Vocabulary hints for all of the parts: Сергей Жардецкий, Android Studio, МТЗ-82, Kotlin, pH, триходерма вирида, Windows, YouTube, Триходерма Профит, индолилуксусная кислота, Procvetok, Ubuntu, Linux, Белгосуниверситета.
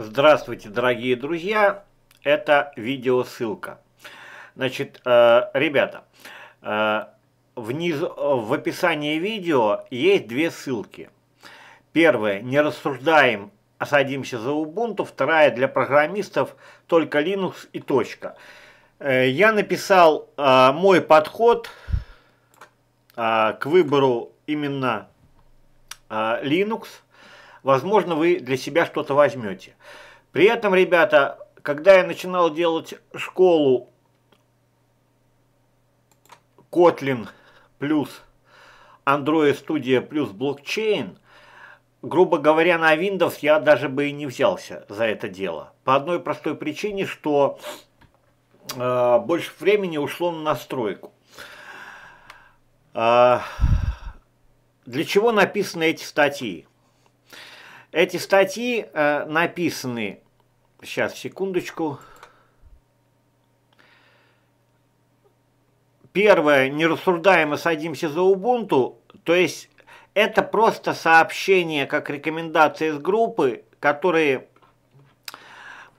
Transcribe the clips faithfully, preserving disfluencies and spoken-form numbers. Здравствуйте, дорогие друзья! Это видеосылка. Значит, ребята, внизу в описании видео есть две ссылки. Первая — не рассуждаем, а садимся за Ubuntu. Вторая — для программистов, только Linux и точка. Я написал мой подход к выбору именно Linux. Возможно, вы для себя что-то возьмете. При этом, ребята, когда я начинал делать школу Kotlin плюс Android Studio плюс блокчейн, грубо говоря, на Windows я даже бы и не взялся за это дело. По одной простой причине, что э, больше времени ушло на настройку. Э, для чего написаны эти статьи? Эти статьи э, написаны, сейчас, секундочку. Первое, не рассуждаем и садимся за Ubuntu, то есть это просто сообщение, как рекомендации из группы, которые э,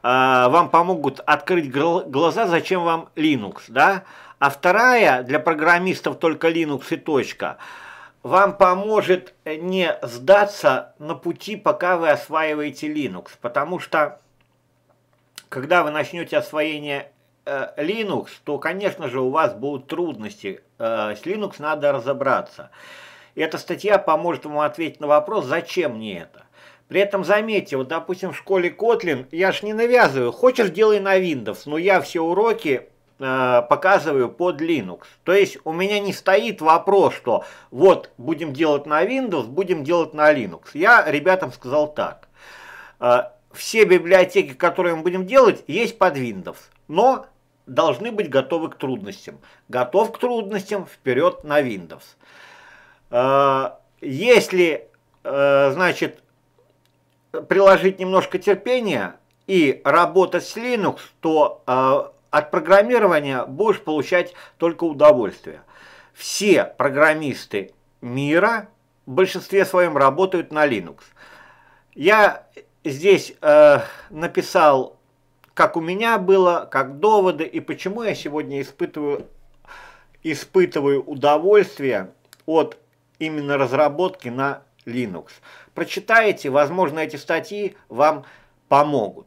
вам помогут открыть глаза, зачем вам Linux, да? А вторая, для программистов только Linux и точка, вам поможет не сдаться на пути, пока вы осваиваете Linux. Потому что, когда вы начнете освоение э, Linux, то, конечно же, у вас будут трудности. Э, с Linux надо разобраться. И эта статья поможет вам ответить на вопрос, зачем мне это. При этом, заметьте, вот, допустим, в школе Kotlin я ж не навязываю. Хочешь, делай на Windows, но я все уроки показываю под Linux. То есть у меня не стоит вопрос, что вот будем делать на Windows, будем делать на Linux. Я ребятам сказал так. Все библиотеки, которые мы будем делать, есть под Windows, но должны быть готовы к трудностям. Готов к трудностям — вперед на Windows. Если, значит, приложить немножко терпения и работать с Linux, то от программирования будешь получать только удовольствие. Все программисты мира в большинстве своем работают на Linux. Я здесь э, написал, как у меня было, как доводы, и почему я сегодня испытываю, испытываю удовольствие от именно разработки на Linux. Прочитайте, возможно, эти статьи вам помогут.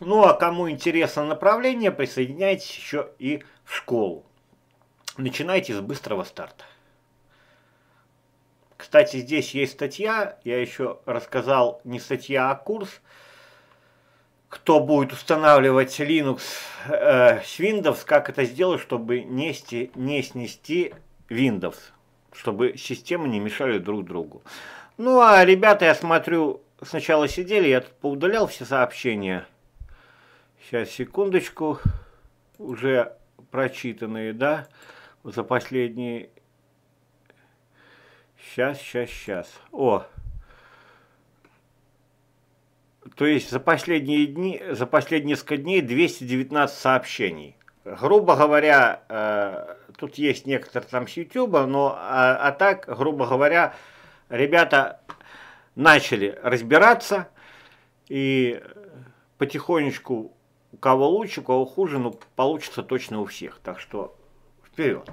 Ну, а кому интересно направление, присоединяйтесь еще и в школу. Начинайте с быстрого старта. Кстати, здесь есть статья, я еще рассказал, не статья, а курс. Кто будет устанавливать Linux э, с Windows, как это сделать, чтобы не, сти, не снести Windows, чтобы системы не мешали друг другу. Ну, а ребята, я смотрю, сначала сидели, я тут поудалял все сообщения. Сейчас, секундочку, уже прочитанные, да, за последние, сейчас, сейчас, сейчас, о, то есть за последние дни, за последние несколько дней двести девятнадцать сообщений. Грубо говоря, э, тут есть некоторые там с YouTube, но, а, а так, грубо говоря, ребята начали разбираться и потихонечку. У кого лучше, у кого хуже, но получится точно у всех. Так что вперед!